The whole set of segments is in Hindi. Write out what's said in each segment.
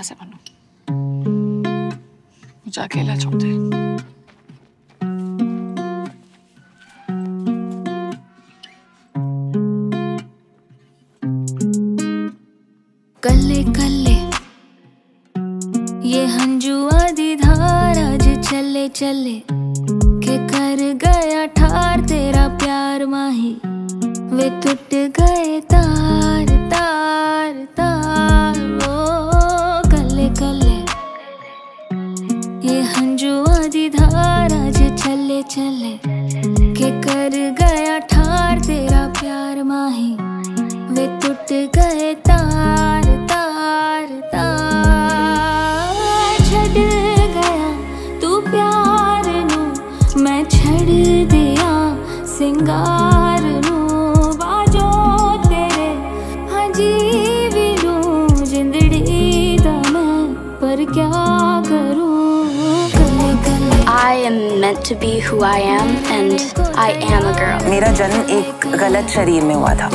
यहाँ से बनू, मुझे अकेला छोड़ दे। कल्ले कल्ले ये हंजुआ दी धारा जे चले चले के कर गया ठार तेरा प्यार माही, वे टूट गए तार तार तार। ओ कल्ले कल्ले ये हंजुआ दी धारा जे चले चले के कर गया ठार तेरा प्यार माही, वे टूट गए तार तार तार। छड़ गया तू प्यार नू, मैं छड़ दिया सिंगार नू। बाजो तेरे हजी भी लूं जिंदड़ी दा मैं, पर क्या करूं। कल्ले कल्ले I am meant to be who I am and I am a girl. मेरा जन्म एक गलत शरीर में हुआ था।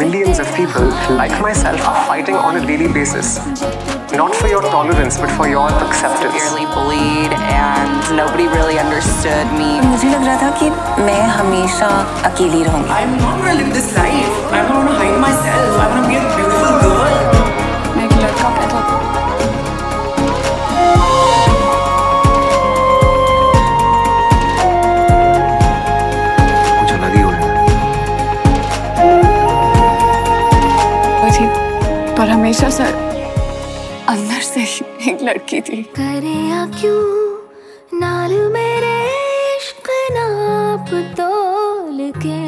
Millions of people like myself are fighting on a daily basis, not for your tolerance but for your acceptance. Severely bullied and nobody really understood me. मुझे लग रहा था कि मैं हमेशा अकेली रहूंगी। I am not going to live this life. I am going to hide myself. I am going to be a beautiful girl. मैं एक लड़का पैदा हुआ। पर हमेशा सर अंदर से एक लड़की थी। करे या क्यों नाल मेरे इश्क नाप तोल के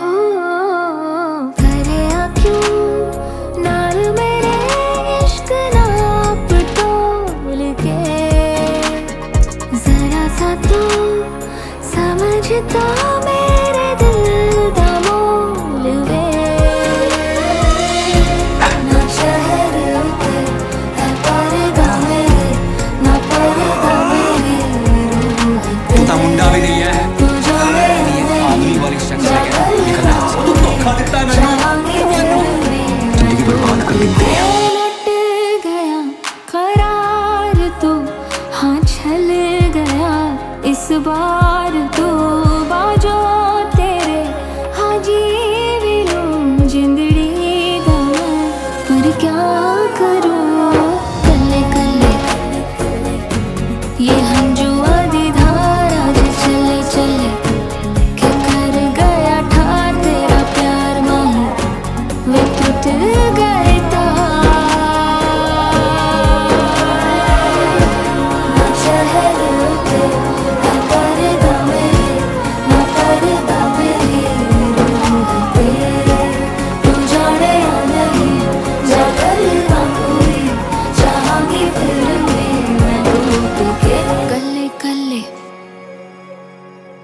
हो, करे या क्यों नाल मेरे इश्क नाप तोल के। जरा सा तू समझता मेरे दिल बार तो बाजो तेरे हाजी भी लूं जिंदड़ी दा मैं, पर क्या करूं। कल्ले कल्ले ये हंजुआ दी धारा जे चले चले के कर गया ठार तेरा प्यार माही, वे टूट गए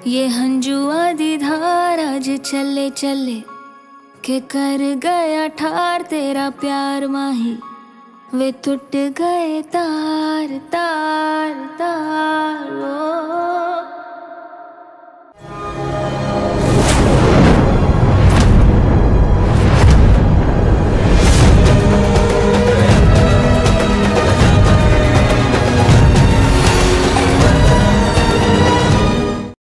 ये हंजुआ दी धारा जे चले चले के कर गया ठार तेरा प्यार माही, वे टूट गए तार तार तार। ओ